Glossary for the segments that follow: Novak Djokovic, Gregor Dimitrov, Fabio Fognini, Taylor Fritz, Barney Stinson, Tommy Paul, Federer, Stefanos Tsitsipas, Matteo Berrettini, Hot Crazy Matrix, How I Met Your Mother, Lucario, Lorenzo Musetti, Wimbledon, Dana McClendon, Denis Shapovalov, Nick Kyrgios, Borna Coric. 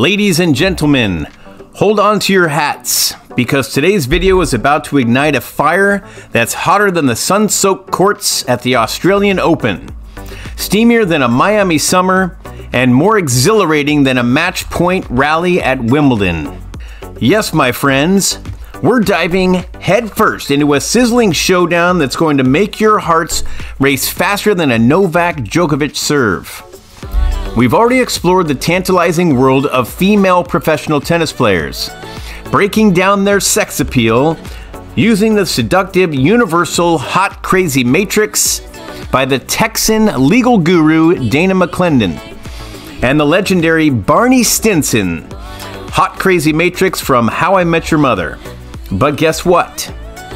Ladies and gentlemen, hold on to your hats, because today's video is about to ignite a fire that's hotter than the sun-soaked courts at the Australian Open, steamier than a Miami summer, and more exhilarating than a match-point rally at Wimbledon. Yes, my friends, we're diving headfirst into a sizzling showdown that's going to make your hearts race faster than a Novak Djokovic serve. We've already explored the tantalizing world of female professional tennis players, breaking down their sex appeal, using the seductive universal hot crazy matrix by the Texan legal guru Dana McClendon, and the legendary Barney Stinson, hot crazy matrix from How I Met Your Mother. But guess what?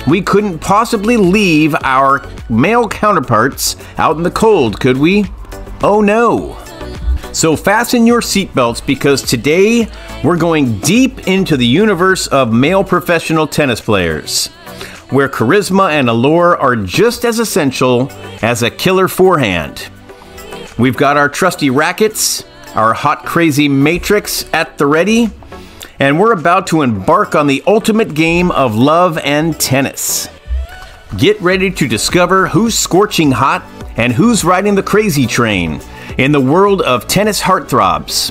We couldn't possibly leave our male counterparts out in the cold, could we? Oh no! So fasten your seatbelts, because today we're going deep into the universe of male professional tennis players, where charisma and allure are just as essential as a killer forehand. We've got our trusty rackets, our hot crazy matrix at the ready, and we're about to embark on the ultimate game of love and tennis. Get ready to discover who's scorching hot and who's riding the crazy train in the world of tennis heartthrobs.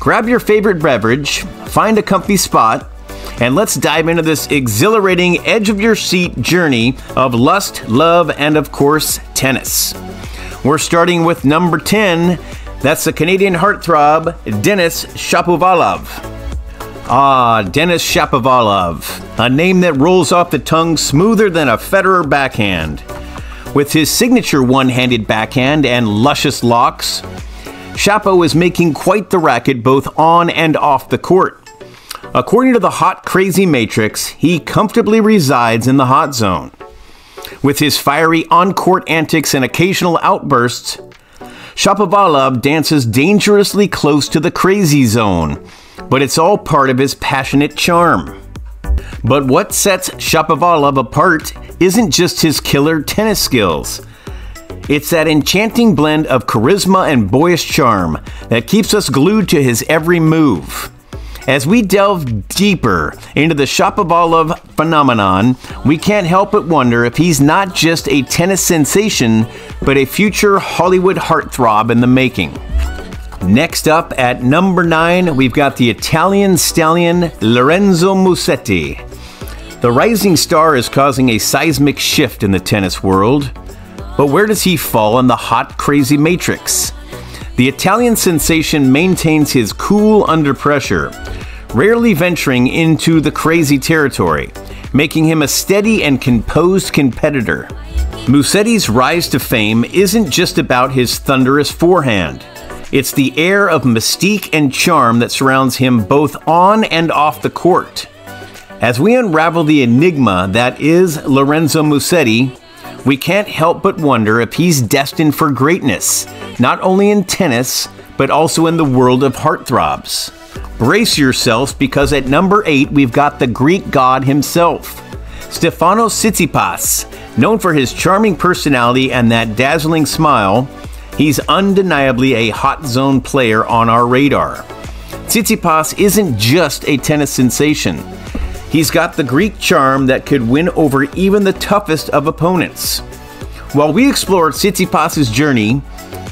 Grab your favorite beverage, find a comfy spot, and let's dive into this exhilarating edge-of-your-seat journey of lust, love, and of course, tennis. We're starting with number 10. That's the Canadian heartthrob, Denis Shapovalov. Ah, Denis Shapovalov, a name that rolls off the tongue smoother than a Federer backhand. With his signature one-handed backhand and luscious locks, Shapo is making quite the racket both on and off the court. According to the hot crazy matrix, he comfortably resides in the hot zone. With his fiery on-court antics and occasional outbursts, Shapovalov dances dangerously close to the crazy zone, but it's all part of his passionate charm. But what sets Shapovalov apart isn't just his killer tennis skills. It's that enchanting blend of charisma and boyish charm that keeps us glued to his every move. As we delve deeper into the Shapovalov phenomenon, we can't help but wonder if he's not just a tennis sensation, but a future Hollywood heartthrob in the making. Next up at number 9, we've got the Italian stallion Lorenzo Musetti. The rising star is causing a seismic shift in the tennis world, but where does he fall in the hot crazy matrix? The Italian sensation maintains his cool under pressure, rarely venturing into the crazy territory, making him a steady and composed competitor. Musetti's rise to fame isn't just about his thunderous forehand. It's the air of mystique and charm that surrounds him both on and off the court. As we unravel the enigma that is Lorenzo Musetti, we can't help but wonder if he's destined for greatness, not only in tennis, but also in the world of heartthrobs. Brace yourselves, because at number 8, we've got the Greek god himself, Stefanos Tsitsipas. Known for his charming personality and that dazzling smile, he's undeniably a hot zone player on our radar. Tsitsipas isn't just a tennis sensation. He's got the Greek charm that could win over even the toughest of opponents. While we explore Tsitsipas's journey,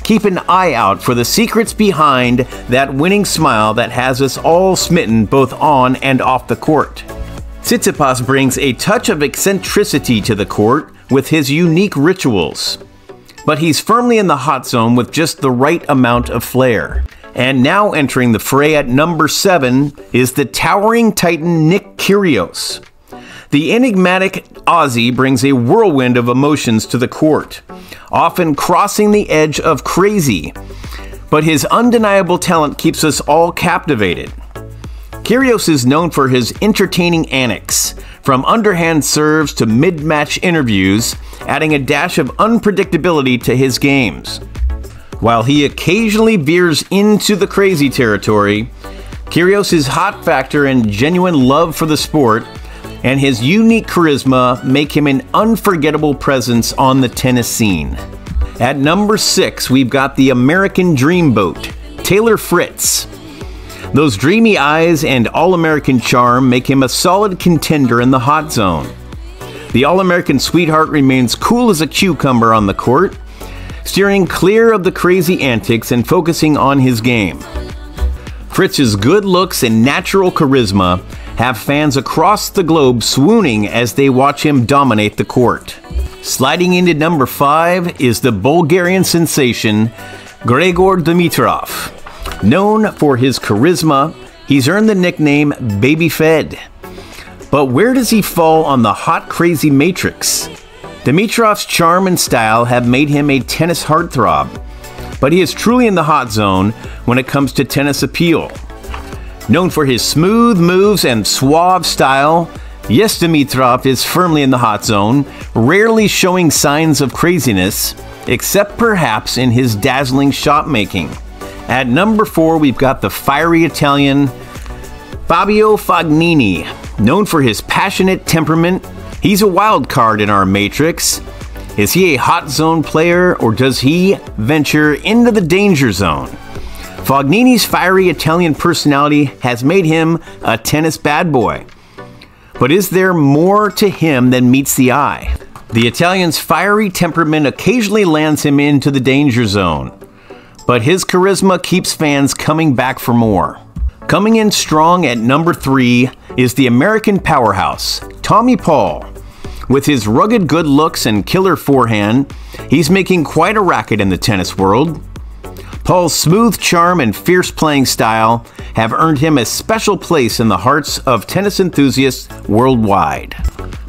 keep an eye out for the secrets behind that winning smile that has us all smitten both on and off the court. Tsitsipas brings a touch of eccentricity to the court with his unique rituals, but he's firmly in the hot zone with just the right amount of flair. And now entering the fray at number 7 is the towering titan Nick Kyrgios. The enigmatic Aussie brings a whirlwind of emotions to the court, often crossing the edge of crazy, but his undeniable talent keeps us all captivated. Kyrgios is known for his entertaining antics, from underhand serves to mid-match interviews, adding a dash of unpredictability to his games. While he occasionally veers into the crazy territory, Kyrgios' hot factor and genuine love for the sport and his unique charisma make him an unforgettable presence on the tennis scene. At number 6, we've got the American dreamboat, Taylor Fritz. Those dreamy eyes and all-American charm make him a solid contender in the hot zone. The all-American sweetheart remains cool as a cucumber on the court, steering clear of the crazy antics and focusing on his game. Fritz's good looks and natural charisma have fans across the globe swooning as they watch him dominate the court. Sliding into number 5 is the Bulgarian sensation, Gregor Dimitrov. Known for his charisma, he's earned the nickname Baby Fed. But where does he fall on the Hot Crazy Matrix? Dimitrov's charm and style have made him a tennis heartthrob, but he is truly in the hot zone when it comes to tennis appeal. Known for his smooth moves and suave style, yes, Dimitrov is firmly in the hot zone, rarely showing signs of craziness, except perhaps in his dazzling shot making. At number 4, we've got the fiery Italian Fabio Fognini. Known for his passionate temperament, he's a wild card in our matrix. Is he a hot zone player, or does he venture into the danger zone? Fognini's fiery Italian personality has made him a tennis bad boy. But is there more to him than meets the eye? The Italian's fiery temperament occasionally lands him into the danger zone, but his charisma keeps fans coming back for more. Coming in strong at number 3 is the American powerhouse, Tommy Paul. With his rugged good looks and killer forehand, he's making quite a racket in the tennis world. Paul's smooth charm and fierce playing style have earned him a special place in the hearts of tennis enthusiasts worldwide.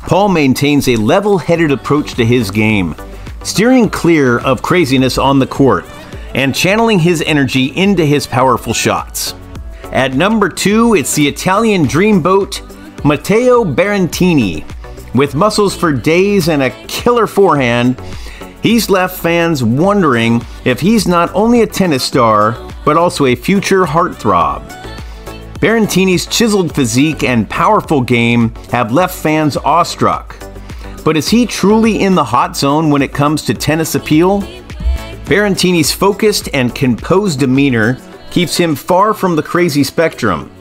Paul maintains a level-headed approach to his game, steering clear of craziness on the court and channeling his energy into his powerful shots. At number 2, it's the Italian dreamboat, Matteo Berrettini. With muscles for days and a killer forehand, he's left fans wondering if he's not only a tennis star, but also a future heartthrob. Berrettini's chiseled physique and powerful game have left fans awestruck. But is he truly in the hot zone when it comes to tennis appeal? Berrettini's focused and composed demeanor keeps him far from the crazy spectrum,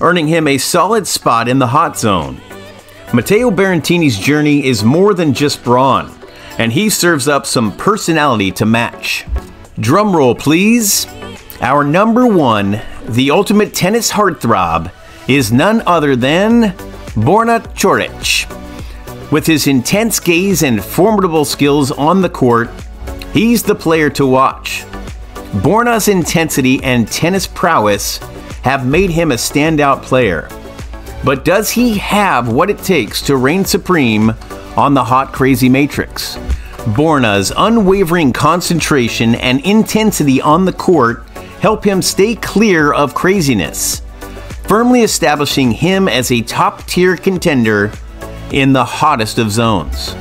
earning him a solid spot in the hot zone. Matteo Berrettini's journey is more than just brawn, and he serves up some personality to match. Drum roll, please. Our number 1, the ultimate tennis heartthrob, is none other than Borna Coric. With his intense gaze and formidable skills on the court, he's the player to watch. Borna's intensity and tennis prowess have made him a standout player. But does he have what it takes to reign supreme on the Hot Crazy Matrix? Borna's unwavering concentration and intensity on the court help him stay clear of craziness, firmly establishing him as a top-tier contender in the hottest of zones.